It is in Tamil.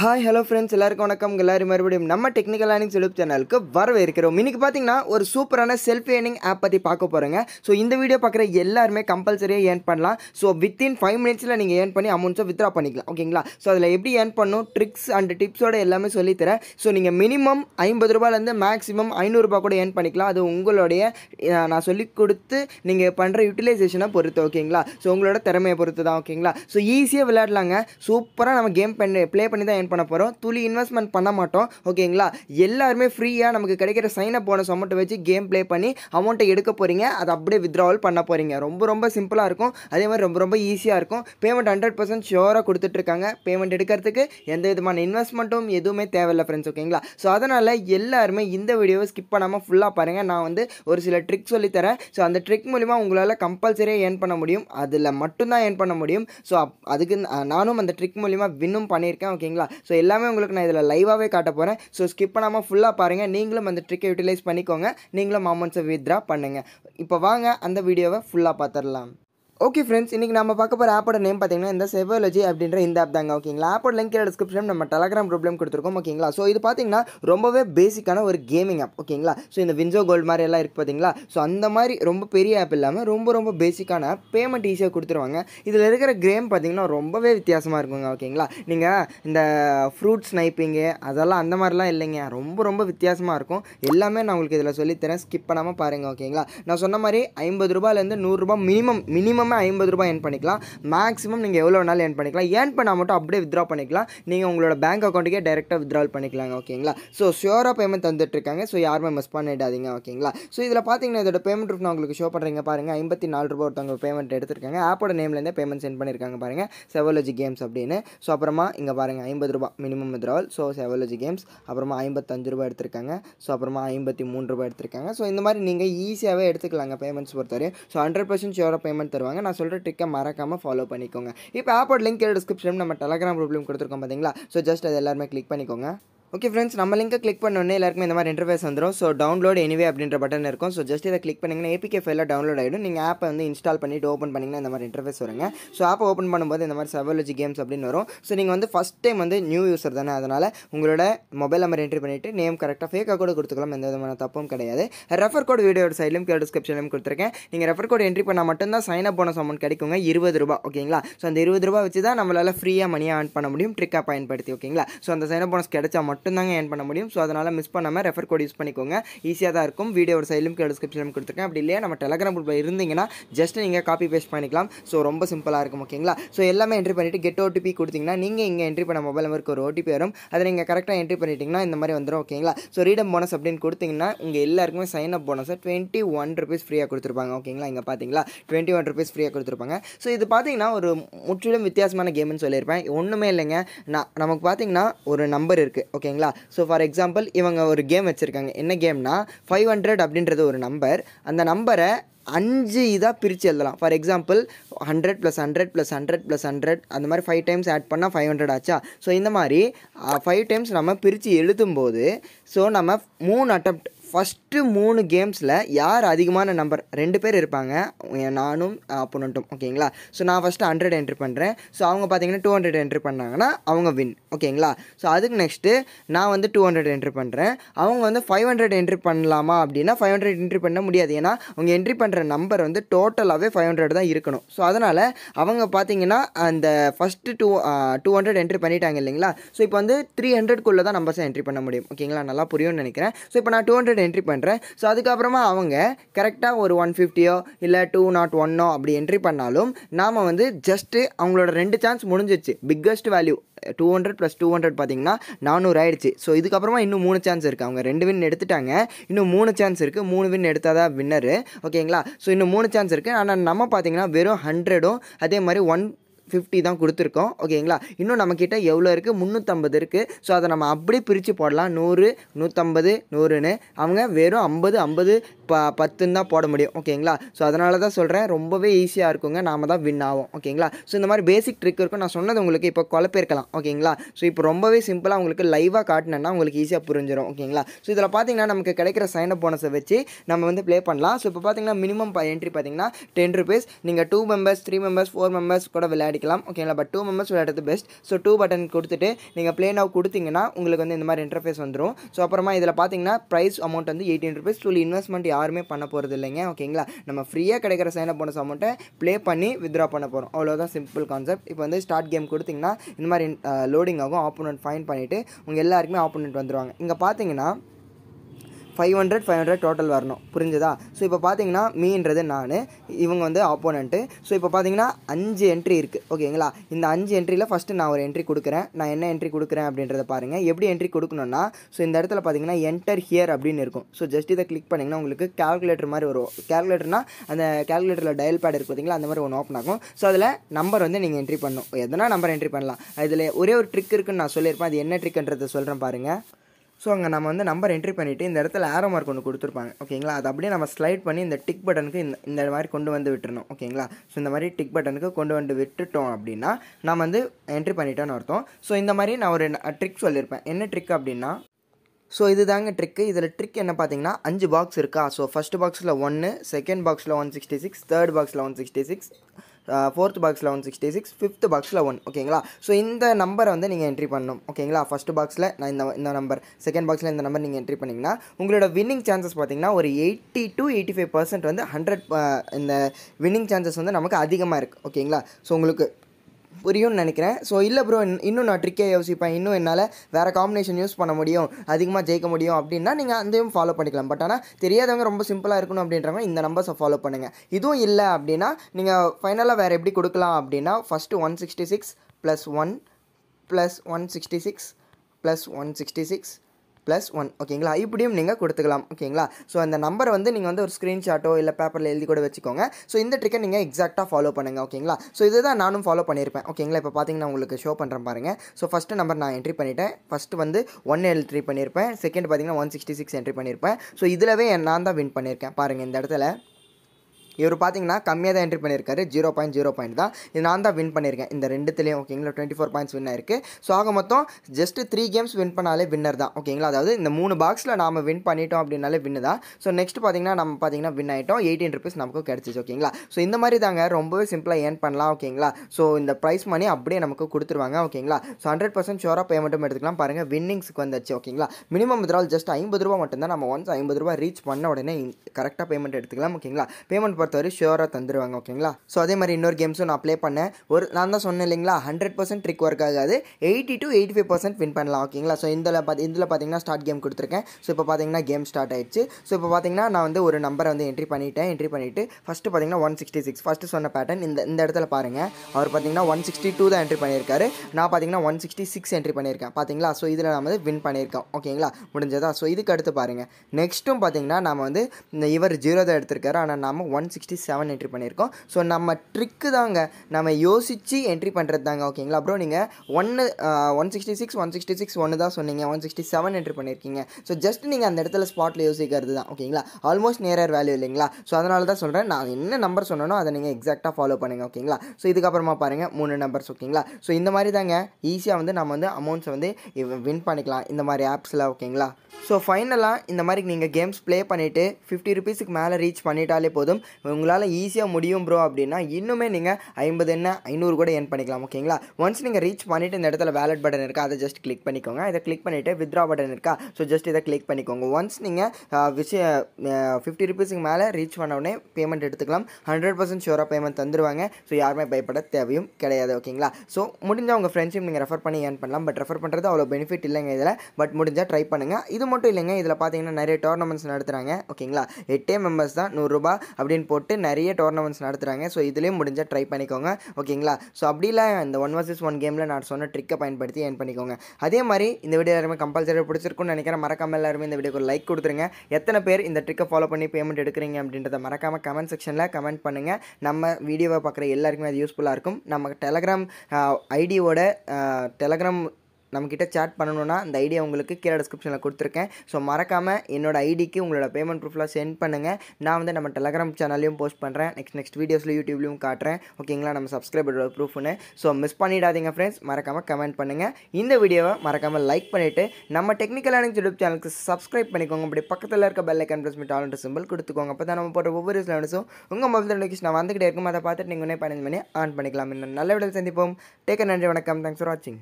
Hi, hello friends. Ellarkum vanakkam. Ellarum marubadiyum namma technical learning YouTube channel ku varavirukrom. Iniki pathina oru superana self earning app pathi paaka porenga. So indha video paakra ellarume compulsory earn pannalam. So within 5 minutes la neenga earn panni amount withdraw pannikalam. Okayla. So adula eppadi earn pannum tricks and tips oda ellame solli tharen. So neenga minimum 50 rupaiyla irundhu maximum 500 rupaya kuda earn pannikalam. Adu ungalode na solli koduthu neenga pandra utilization ah poruthu. Okayla. So ungaloda theramaya poruthu da. Okayla. So easy ah vilaadalanga. Supera nama game play panni Tuli investment Panamato, Okingla, Yellar may free and a sign up on a summit which game play punny, amount a Yeduka Poringa, at update withdrawal Panaporinga, Romburomba simple arco, Adema Romburomba easy arco, payment 100% sure Kurta Tricanga, payment Edikarteke, and the man investment on Yedume Tavala friends of Kingla. So other than a Yellar may in the video skip Panama full up Paranga now and the or trick solitera, so on the trick Mulima Ungla compulsory and Panamodium, Adela Matuna and Panamodium, so Adagan Nanum and the trick Mulima Vinum Panirka Kingla. So எல்லாமே உங்களுக்கு நான் இதல லைவாவே காட்ட போறேன் சோ ஸ்கிப் பண்ணாம ஃபுல்லா பாருங்க நீங்களும் அந்த ட்ரிக்கை யூட்டிலைஸ் பண்ணிக்கோங்க நீங்களும் அமௌண்ட்ஸ் withdraw பண்ணுங்க இப்போ வாங்க அந்த வீடியோவை ஃபுல்லா பாத்துறலாம் Okay friends, இன்னைக்கு நாம பார்க்க போற ஆப்போட நேம் பாத்தீங்கன்னா இந்த Saveology அப்படிங்கற இந்த ஆப் தாங்க ஓகேங்களா ஆப்போட லிங்க் கீழ டிஸ்கிரிப்ஷன்ல நம்ம Telegram குரூப்லயும் கொடுத்திருக்கோம் ஓகேங்களா சோ இது பாத்தீங்கன்னா ரொம்பவே பேசிக்கான ஒரு கேமிங் ஆப் ஓகேங்களா சோ இந்த Winzo Gold மாதிரி எல்லாம் இருக்கு பாத்தீங்களா சோ அந்த மாதிரி ரொம்ப பெரிய ஆப் இல்லாம ரொம்ப பேசிக்கான பேமெண்ட் ஈஸியா கொடுத்துருவாங்க இதுல இருக்கிற கேம் பாத்தீங்கன்னா ரொம்பவே வித்தியாசமா இருக்குங்க ஓகேங்களா நீங்க இந்த ஃப்ரூட் ஸ்னைப்பிங் அதெல்லாம் அந்த மாதிரி எல்லாம் இல்லங்க ரொம்ப வித்தியாசமா இருக்கும் எல்லாமே நான் உங்களுக்கு இதல சொல்லி தரேன் ஸ்கிப் பண்ணாம பாருங்க ஓகேங்களா நான் சொன்ன மாதிரி 50 ரூபாயில இருந்து 100 ரூபாய் மினிமம் ₹50 earn பண்ணிக்கலாம் maximum நீங்க எவ்வளவு நாள் earn பண்ணிக்கலாம் earn பண்ணா மட்டும் அப்படியே withdraw பண்ணிக்கலாம் நீங்க உங்களோட bank account கே டைரக்ட்டா withdraw பண்ணிக்கலாம் ஓகேங்களா சோ ஷூரா payment தந்துட்டிருக்காங்க சோ யாருமே மிஸ் பண்ணிடாதீங்க ஓகேங்களா சோ இதல பாத்தீங்கன்னா இதோட payment proof நான் உங்களுக்கு ஷோ பண்றேங்க பாருங்க ₹54 ஒருத்தங்க payment எடுத்துட்டாங்க ஆப்போட நேம்ல இருந்தே payment சென்ட் பண்ணிருக்காங்க பாருங்க Saveology Games அப்படினு சோ அப்புறமா இங்க பாருங்க ₹50 minimum withdrawal so Saveology Games அப்புறமா ₹55 எடுத்துட்டாங்க சோ அப்புறமா ₹53 எடுத்துட்டாங்க சோ இந்த மாதிரி நீங்க ஈஸியாவே எடுத்துக்கலாம் payments பொறுத்தவரை சோ 100% ஷூரா payment தருவாங்க நான் சொல்ற ட்ரிக்க மறக்காம follow பண்ணிக்கோங்க இப்போ ஆப்போட லிங்க் கீழ டிஸ்கிரிப்ஷன்ல நம்ம Telegram குரூப்லயும் கொடுத்திருக்கோம் பாத்தீங்களா சோ ஜஸ்ட் அத எல்லாரும் click பண்ணிக்கோங்க Okay friends, நம்ம லிங்கை click பண்ணனே எல்லாருக்கும் இந்த மாதிரி இன்டர்ஃபேஸ் வந்துரும் சோ டவுன்லோட் எனிவே அப்படிங்கற பட்டன் இருக்கும் சோ ஜஸ்ட் இத click பண்ணீங்கன்னா APK ஃபைல டவுன்லோட் ஆயிடும் நீங்க ஆப்பை வந்து இன்ஸ்டால் பண்ணிட்டு ஓபன் பண்ணீங்கன்னா இந்த மாதிரி இன்டர்ஃபேஸ் வருங்க சோ ஆப்பை ஓபன் பண்ணும்போது இந்த மாதிரி Saveology Games அப்படினு வரும் சோ நீங்க வந்து ஃபர்ஸ்ட் டைம் வந்து நியூ யூசர் தான அதனால உங்களோட மொபைல் நம்பர் என்ட்ரி பண்ணிட்டு நேம் கரெக்ட்டா ஃபேக் கோட் கொடுத்துக்கலாம் எந்த விதமான தப்பும் கிடையாது ரெஃபர் கோட் வீடியோட சைடுலயும் கீழ டிஸ்கிரிப்ஷன்லயும் கொடுத்திருக்கேன் நீங்க ரெஃபர் கோட் என்ட்ரி பண்ணா மட்டும் தான் சைன் அப் போனஸ் அமௌண்ட் கிடைக்குங்க ₹20 ஓகேங்களா சோ அந்த ₹20 வச்சு தான் நம்மளால ஃப்ரீயா மணி earn பண்ண முடியும் ட்ரிக்கா பயன்படுத்தி ஓகேங்களா சோ அந்த சைன் அப் போனஸ் கிடைச்சா மட்டும்தாங்க earn பண்ண முடியும் சோ அதனால மிஸ் பண்ணாம ரெஃபர் கோட் யூஸ் பண்ணிக்கோங்க ஈஸியா தான் இருக்கும் வீடியோவோட சைடுலயும் கீழ டிஸ்கிரிப்ஷன்லயும் கொடுத்திருக்கேன் அப்படி இல்லையா நம்ம Telegram குரூப்ல இருந்தீங்கன்னா ஜஸ்ட் நீங்க காப்பி பேஸ்ட் பண்ணிக்கலாம் சோ ரொம்ப சிம்பிளா இருக்கும் ஓகேங்களா சோ எல்லாமே என்ட்ரி பண்ணிட்டு கெட் OTP கொடுத்தீங்கன்னா நீங்க இங்க என்ட்ரி பண்ண மொபைல் நம்பருக்கு ஒரு OTP வரும் அத நீங்க கரெக்ட்டா என்ட்ரி பண்ணிட்டீங்கன்னா இந்த மாதிரி வந்துரும் ஓகேங்களா சோ ரீடம் போனஸ் அப்படினு கொடுத்தீங்கன்னா உங்க எல்லாருக்கும் சைன் அப் போனஸ் ₹21 ஃப்ரீயா கொடுத்திருப்பாங்க ஓகேங்களா இங்க பாத்தீங்களா ₹21 ஃப்ரீயா கொடுத்திருப்பாங்க சோ இது பாத்தீங்கன்னா ஒரு முற்றிலும் வித்தியாசமான கேம்னு சொல்லிருப்பேன் ஒண்ணுமே இல்லங்க நமக்கு பாத்தீங்கன்னா ஒரு நம்பர் இருக்கு ஓகேங்களா சோ ஃபார் எக்ஸாம்பிள் இவங்க ஒரு கேம் வச்சிருக்காங்க என்ன கேம்னா 500 அப்படின்றது ஒரு நம்பர் அந்த நம்பரை 5 இத பிரிச்சு எழுதலாம் ஃபார் எக்ஸாம்பிள் 100 + 100 + 100 + 100 அந்த மாதிரி 5 டைம்ஸ் ஆட் பண்ணா 500 ஆச்சா சோ இந்த மாதிரி 5 டைம்ஸ் நாம பிரிச்சு எழுதும்போது சோ நம்ம 3 attempt First 3 games la yaar adhigamana number 2 per irupanga nanum opponentum okayla so na first 100 enter pandren so avanga pathina 200 enter pannanga na avanga win okayla so aduk next na vandu 200 enter pandren avanga vandu 500 enter pannalama appadina 500 enter panna mudiyadhu ena avanga entry pandra number vandu total ave 500 da irukanum so adanal avanga pathina and first 200 enter pannitaanga illingla so ipo vandu 300 kulla da numbers entry panna mudiyum okayla nalla puriyum nenikiren so ipo na 200 என்ட்ரி பண்றேன் சோ அதுக்கு அப்புறமா அவங்க கரெக்ட்டா ஒரு 150 இல்ல 201 அப்படி என்ட்ரி பண்ணாலும் நாம வந்து ஜஸ்ட் அவங்களோட 2 சான்ஸ் முடிஞ்சிச்சு பிக்கஸ்ட் வேல்யூ 200 + 200 பாத்தீங்கன்னா 400 ஆயிடுச்சு சோ இதுக்கு அப்புறமா இன்னும் 3 சான்ஸ் இருக்கு அவங்க 2 வின் எடுத்துட்டாங்க இன்னும் 3 சான்ஸ் இருக்கு 3 வின் எடுத்தாதா வின்னர் ஓகேங்களா சோ இன்னும் 3 சான்ஸ் இருக்கு ஆனா நம்ம பாத்தீங்கன்னா வெறும் 100 உம் அதே மாதிரி 150 தான் கொடுத்திருக்கோம் ஓகேங்களா இன்னும் நம்ம கிட்ட எவ்வளவு இருக்கு 350 இருக்கு சோ அத நம்ம அப்படியே பிரிச்சு போடலாம் 100 150 100 னு அவங்க வெறும் 50 50 10 தான் போட முடியும் ஓகேங்களா சோ அதனால தான் சொல்றேன் ரொம்பவே ஈஸியா இருக்குங்க நாம தான் வின் ஆவோம் ஓகேங்களா சோ இந்த மாதிரி பேசிக் ட்ரிக் இருக்கு நான் சொன்னது உங்களுக்கு இப்ப குழப்பே இருக்கலாம் ஓகேங்களா சோ இப்போ ரொம்பவே சிம்பிளா உங்களுக்கு லைவா காட்டணும்னா உங்களுக்கு ஈஸியா புரிஞ்சிரும் ஓகேங்களா சோ இதல பாத்தீங்கன்னா நமக்கு கிடைக்கிற சைன் அப் போனஸை வச்சு நம்ம வந்து ப்ளே பண்ணலாம் சோ இப்போ பாத்தீங்கன்னா மினிமம் என்ட்ரி பாத்தீங்கன்னா ₹10 நீங்க 2 members 3 members 4 members கூட விளையாடி அடிக்கலாம் ஓகேங்களா பட் 2 மெம்பர்ஸ் விளையாடுறது பெஸ்ட் சோ 2 பட்டன் கொடுத்துட்டு நீங்க ப்ளே நவ கொடுத்தீங்கனா உங்களுக்கு வந்து இந்த மாதிரி இன்டர்ஃபேஸ் வந்துரும் சோ அப்புறமா இதல பாத்தீங்கன்னா பிரைஸ் அமௌண்ட் வந்து 18 ரூபாய் சோ இன்வெஸ்ட்மென்ட் யாருமே பண்ண போறது இல்லங்க ஓகேங்களா நம்ம ஃப்ரீயா கிடைக்கிற சைன் அப் bonus அமௌண்ட ப்ளே பண்ணி withdraw பண்ண போறோம் அவ்வளவுதான் சிம்பிள் கான்செப்ட் இப்போ வந்து ஸ்டார்ட் கேம் கொடுத்தீங்கனா இந்த மாதிரி லோடிங் ஆகும் opponent find பண்ணிட்டு உங்க எல்லாருக்குமே opponent வந்துருவாங்க இங்க பாத்தீங்கன்னா 500 500 total வரணும் புரிஞ்சதா சோ இப்போ பாத்தீங்கன்னா மீன்றது நானு இவங்க வந்து opponent சோ இப்போ பாத்தீங்கன்னா 5 என்ட்ரி இருக்கு ஓகேங்களா இந்த 5 என்ட்ரில ஃபர்ஸ்ட் நான் ஒரு என்ட்ரி கொடுக்கிறேன் நான் என்ன என்ட்ரி கொடுக்கிறேன் அப்படின்றத பாருங்க எப்படி என்ட்ரி கொடுக்கணும்னா சோ இந்த இடத்துல பாத்தீங்கன்னா enter here அப்படினு இருக்கும் சோ ஜஸ்ட் இத கிளிக் பண்ணீங்கனா உங்களுக்கு கால்குலேட்டர் மாதிரி வரும் கால்குலேட்டர்னா அந்த கால்குலேட்டர்ல டயல் பேட் இருக்கு பாத்தீங்களா அந்த மாதிரி ஒன்னு ஓபன் ஆகும் சோ அதுல நம்பர் வந்து நீங்க என்ட்ரி பண்ணனும் எதனா நம்பர் என்ட்ரி பண்ணலாம் இதுல ஒரே ஒரு ட்ரிக் இருக்குன்னு நான் சொல்லிருப்பேன் அது என்ன ட்ரிக்ன்றதை சொல்றேன் பாருங்க So, we will number entry பண்ணிட்டு இந்த இடத்துல arrow mark கொண்டு கொடுத்துருப்பாங்க ஓகேங்களா அது அப்படியே நம்ம ஸ்லைட் பண்ணி இந்த டிக் பட்டனுக்கு இந்த மாதிரி கொண்டு வந்து விட்டுறணும் ஓகேங்களா சோ இந்த மாதிரி டிக் பட்டனுக்கு கொண்டு வந்து விட்டுட்டோம் அப்படினா நாம வந்து என்ட்ரி பண்ணிட்டோம்னு அர்த்தம் சோ இந்த மாதிரி நான் ஒரு ட்ரிக் சொல்லிருப்பேன் என்ன ட்ரிக் அப்படினா சோ இதுதாங்க ட்ரிக் இதல ட்ரிக் என்ன பாத்தீங்கன்னா 5 பாக்ஸ் இருக்கா சோ ஃபர்ஸ்ட் பாக்ஸ்ல 1 செகண்ட் பாக்ஸ்ல 166 தேர்ட் பாக்ஸ்ல 166 fourth box la 166 fifth box la 1 okayla so inda number vanda neenga entry pannanum okayla first box la na inda number second box la inda number neenga entry panningna ungala winning chances pathina or 80 to 85% vanda 100 inda winning chances vanda namakku adhigama iruk okayla so ungalku புரியும் நினைக்கிறேன் சோ இல்ல bro இன்னும் நான் ட்ரிக்கே யோசிப்பேன் இன்னும் என்னால வேற காம்பினேஷன் யூஸ் பண்ண முடியும் அதிகமா ஜெயிக்க முடியும் அப்படினா நீங்க அதையும் ஃபாலோ பண்ணிக்கலாம் பட் ஆனா தெரியாதவங்க ரொம்ப சிம்பிளா இருக்கணும் அப்படின்றவங்க இந்த நம்பர்ஸை ஃபாலோ பண்ணுங்க இதுவும் இல்ல அப்படினா நீங்க ஃபைனலா வேற எப்படி கொடுக்கலாம் அப்படினா ஃபர்ஸ்ட் 166 + 1 + 166 + 166 Plus 1 ஓகேங்களா இப்படியும் நீங்க கொடுத்துக்கலாம் ஓகேங்களா சோ அந்த நம்பர் வந்து நீங்க வந்து ஒரு ஸ்கிரீன்ஷாட்டோ இல்ல பேப்பர்ல எழுதி கூட வெச்சுக்கோங்க சோ இந்த ட்ரிக்க நீங்க எக்ஸாக்ட்டா ஃபாலோ பண்ணுங்க ஓகேங்களா சோ இதுதான் நானும் ஃபாலோ பண்ணிருப்பேன் ஓகேங்களா இப்போ பாத்தீங்கன்னா உங்களுக்கு ஷோ பண்றேன் பாருங்க சோ ஃபர்ஸ்ட் நம்பர் நான் என்ட்ரி பண்ணிட்டேன் ஃபர்ஸ்ட் வந்து 183 பண்ணிருப்பேன் செகண்ட் பாத்தீங்கன்னா 166 என்ட்ரி பண்ணிருப்பேன் சோ இதுலவே நான் தான் வின் பண்ணிருக்கேன் பாருங்க இந்த இடத்துல இவர் பாத்தீங்கன்னா கம்மியா தான் என்ட்ரி பண்ணிருக்காரு 0.0 பாயிண்ட் தான் இது நான் தான் வின் பண்ணிருக்கேன் இந்த ரெண்டுத்துலயும் ஓகேங்களா 24 பாயிண்ட்ஸ் வின் ஆயிருக்கு சோ ஆக மொத்தம் ஜஸ்ட் 3 கேம்ஸ் வின் பண்ணாலே வின்னர் தான் ஓகேங்களா அதாவது இந்த 3 பாக்ஸ்ல நாம வின் பண்ணிட்டோம் அப்படினாலே வின் தான் சோ நெக்ஸ்ட் பாத்தீங்கன்னா வின் ஆயிட்டோம் 18 ரூபாய் நமக்கு கிடைச்சிச்சு ஓகேங்களா சோ இந்த மாதிரி தாங்க ரொம்பவே சிம்பிளா earn பண்ணலாம் ஓகேங்களா சோ இந்த பிரைஸ் மணி அப்படியே நமக்கு கொடுத்துருவாங்க ஓகேங்களா சோ 100% ஷோரா பேமெண்ட்டும் எடுத்துக்கலாம் பாருங்க வின்னிங்ஸ்க்கு வந்துச்சு ஓகேங்களா மினிமம் வித்ரால் ஜஸ்ட் 50 ரூபாய் மட்டும் தான் நம்ம once 50 ரூபாய் ரீச் பண்ண உடனே கரெக்ட்டா பேமெண்ட் எடுத்துக்கலாம் ஓகேங்களா பேமெண்ட் தோரி ஷியோரா தந்துருவாங்க ஓகேங்களா சோ அதே மாதிரி இன்னொரு கேம்ஸும் நான் ப்ளே பண்ணேன் ஒரு நான் தான் சொன்னேன் இல்லீங்களா 100% ட்ரிக் வர்க் ஆகாது 80 to 85% வின் பண்ணலாம் ஓகேங்களா சோ இதுல பாத்தீங்கன்னா ஸ்டார்ட் கேம் கொடுத்திருக்கேன் சோ இப்போ பாத்தீங்கன்னா கேம் ஸ்டார்ட் ஆயிடுச்சு சோ இப்போ பாத்தீங்கன்னா நான் வந்து ஒரு நம்பரை வந்து என்ட்ரி பண்ணிட்டு ஃபர்ஸ்ட் பாத்தீங்கன்னா 166 ஃபர்ஸ்ட் சொன்ன பேட்டர்ன் இந்த இடத்துல பாருங்க அவர் பாத்தீங்கன்னா 162 தான் என்ட்ரி பண்ணிருக்காரு நான் பாத்தீங்கன்னா 166 என்ட்ரி பண்ணிருக்கேன் பாத்தீங்களா சோ இதுல நாம வந்து வின் பண்ணிருக்கோம் ஓகேங்களா முடிஞ்சதா சோ இதுக்கு அடுத்து பாருங்க நெக்ஸ்ட்டும் பாத்தீங்கன்னா நாம வந்து இவர் 0 தான் எடுத்துட்டாரு ஆனா நாம 167 என்ட்ரி பண்ணிருக்கோம் சோ நம்ம ட்ரிக் தாங்க நாம யோசிச்சி என்ட்ரி பண்றது தாங்க ஓகேங்களா bro நீங்க 166 1 தான் சொன்னீங்க 167 என்ட்ரி பண்ணிருக்கீங்க சோ ஜஸ்ட் நீங்க அந்த இடத்துல ஸ்பாட்ல யோசிக்கிறது தான் ஓகேங்களா ஆல்மோஸ்ட் நியர் வேல்யூ இல்லீங்களா சோ அதனால தான் சொல்றேன் நான் என்ன நம்பர் சொன்னனோ அதை நீங்க எக்ஸாக்ட்டா ஃபாலோ பண்ணுங்க ஓகேங்களா சோ இதுக்கு அப்புறமா பாருங்க 3 நம்பர்ஸ் ஓகேங்களா சோ இந்த மாதிரி தாங்க ஈஸியா வந்து நாம வந்து அமௌண்ட்ஸ் வந்து வின் பண்ணிக்கலாம் இந்த மாதிரி ஆப்ஸ்ல ஓகேங்களா சோ ஃபைனலா இந்த மாதிரி நீங்க கேம்ஸ் ப்ளே பண்ணிட்டு 50 ரூபாய்க்கு மேல ரீச் பண்ணிட்டாலே போதும் உங்களால ஈஸியா முடியும் bro அப்படினா இன்னுமே நீங்க 50 என்ன 500 கூட earn பண்ணிக்கலாம் ஓகேங்களா once நீங்க ரீச் பண்ணிட்டு இந்த இடத்துல wallet பட்டன் இருக்கா அதை ஜஸ்ட் கிளிக் பண்ணிக்கோங்க இத கிளிக் பண்ணிட்டு withdraw பட்டன் இருக்கா சோ ஜஸ்ட் இத கிளிக் பண்ணிக்கோங்க once நீங்க 50 ரூபாய்க்கு மேல ரீச் பண்ண உடனே பேமெண்ட் எடுத்துக்கலாம் 100% ஷோரா பேமெண்ட் தந்துருவாங்க சோ யாருமே பயப்பட தேவையும் கிடையாது ஓகேங்களா சோ முடிஞ்சா உங்க ஃப்ரெண்ட்ஸ் நீங்க ரெஃபர் பண்ணி earn பண்ணலாம் பட் ரெஃபர் பண்றது அவ்வளவு பெனிஃபிட் இல்லங்க இதல பட் முடிஞ்சா ட்ரை பண்ணுங்க இது மட்டும் இல்லங்க இதல பாத்தீங்கன்னா நிறைய டோர்னமெண்ட்ஸ் நடத்துறாங்க ஓகேங்களா 8 மெம்பர்ஸ் தான் 100 ரூபாய் அப்படின் போட்டு நிறைய டோர்னமெண்ட்ஸ் நடத்துறாங்க சோ இதுலயும் முடிஞ்சா ட்ரை பண்ணிக்கோங்க ஓகேங்களா சோ அப்படில இந்த 1 vs 1 கேம்ல நான் சொன்ன ட்ரிக்கை பயன்படுத்தி earn பண்ணிக்கோங்க அதே மாதிரி இந்த வீடியோ எல்லாரும் கம்பல்சரி பிடிச்சிருக்கும்னு நினைக்கிறேன் மறக்காம எல்லாரும் இந்த வீடியோக்கு லைக் கொடுத்துருங்க எத்தனை பேர் இந்த ட்ரிக்கை ஃபாலோ பண்ணி பேமெண்ட் எடுக்குறீங்க அப்படின்றத மறக்காம கமெண்ட் செக்ஷன்ல கமெண்ட் பண்ணுங்க நம்ம வீடியோவை பார்க்குற எல்லாருக்கும் அது யூஸ்ஃபுல்லா இருக்கும் நம்ம Telegram ஐடியோட Telegram நம்மகிட்ட chat பண்ணனும்னா அந்த ஐடி உங்களுக்கு கீழ descriptionல கொடுத்திருக்கேன் சோ மறக்காம என்னோட ஐடிக்கு உங்களோட பேமெண்ட் ப்ரூஃப்லாம் சென்ட் பண்ணுங்க நான் வந்து நம்ம Telegram சேனல்லயும் போஸ்ட் பண்றேன் நெக்ஸ்ட் வீடியோஸ்ல YouTubeலயும் காட்றேன் ஓகேங்களா நம்ம subscriberோட ப்ரூஃப்னு சோ மிஸ் பண்ணிடாதீங்க फ्रेंड्स மறக்காம கமெண்ட் பண்ணுங்க இந்த வீடியோவை மறக்காம லைக் பண்ணிட்டு நம்ம டெக்னிக்கல் லேர்னிங் YouTube சேனலுக்கு subscribe பண்ணிக்கோங்க அப்படியே பக்கத்துல இருக்க bell icon press பண்ணி all and symbol கொடுத்துக்கோங்க அப்பதான் நம்ம போற ஒவ்வொரு வீடியோஸ்லயும் உங்க மொபைல் notification வந்துட்டே இருக்கும் அத பார்த்துட்டு நீங்க உடனே 15 மணி ஆன் பண்ணிக்கலாம் நல்ல வீடியோல சந்திப்போம் டேக் கேர் நன்றி வணக்கம் thanks for watching